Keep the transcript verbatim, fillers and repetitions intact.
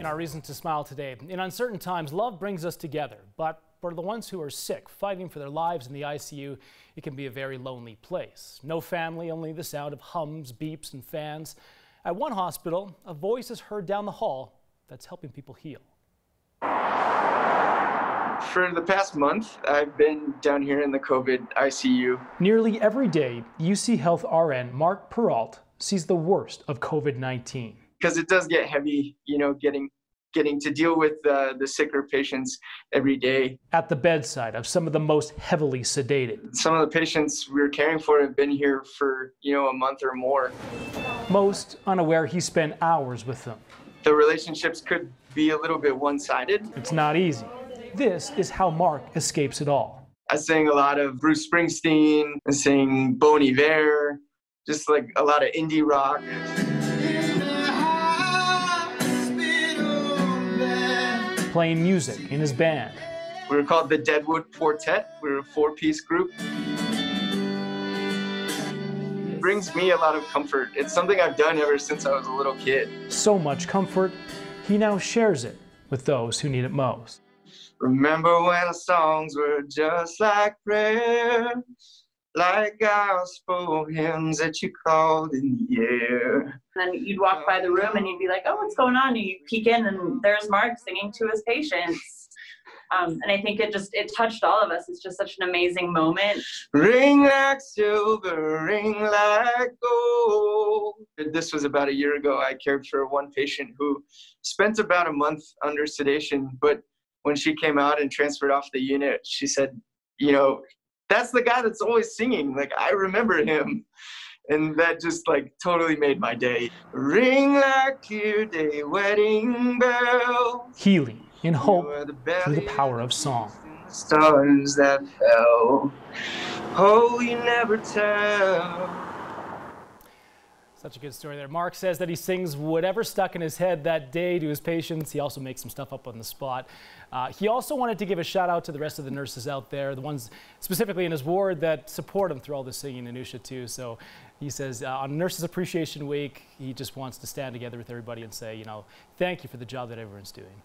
In our Reason to Smile today, in uncertain times, love brings us together, but for the ones who are sick, fighting for their lives in the I C U, it can be a very lonely place. No family, only the sound of hums, beeps, and fans. At one hospital, a voice is heard down the hall that's helping people heal. For the past month, I've been down here in the COVID I C U. Nearly every day, U C Health R N Mark Perreault sees the worst of COVID nineteen. Because it does get heavy, you know, getting getting to deal with uh, the sicker patients every day. At the bedside of some of the most heavily sedated. Some of the patients we were caring for have been here for, you know, a month or more. Most unaware he spent hours with them. The relationships could be a little bit one-sided. It's not easy. This is how Mark escapes it all. I sang a lot of Bruce Springsteen, I sang Bon Iver, just like a lot of indie rock. Playing music in his band. We were called the Deadwood Quartet. We were a four-piece group. It brings me a lot of comfort. It's something I've done ever since I was a little kid. So much comfort, he now shares it with those who need it most. Remember when the songs were just like prayer, like gospel hymns that you called in the air. And then you'd walk by the room and you'd be like, oh, what's going on? And you peek in and there's Mark singing to his patients. Um, and I think it just, it touched all of us. It's just such an amazing moment. Ring like silver, ring like gold. This was about a year ago. I cared for one patient who spent about a month under sedation. But when she came out and transferred off the unit, she said, you know, that's the guy that's always singing. Like, I remember him. And that just, like, totally made my day. Ring like your day wedding bell. Healing in hope the through the power of song. Stars that fell. Oh, you never tell. Such a good story there. Mark says that he sings whatever stuck in his head that day to his patients. He also makes some stuff up on the spot. Uh, he also wanted to give a shout out to the rest of the nurses out there, the ones specifically in his ward that support him through all this singing and Anusha too. So he says uh, on Nurses Appreciation Week, he just wants to stand together with everybody and say, you know, thank you for the job that everyone's doing.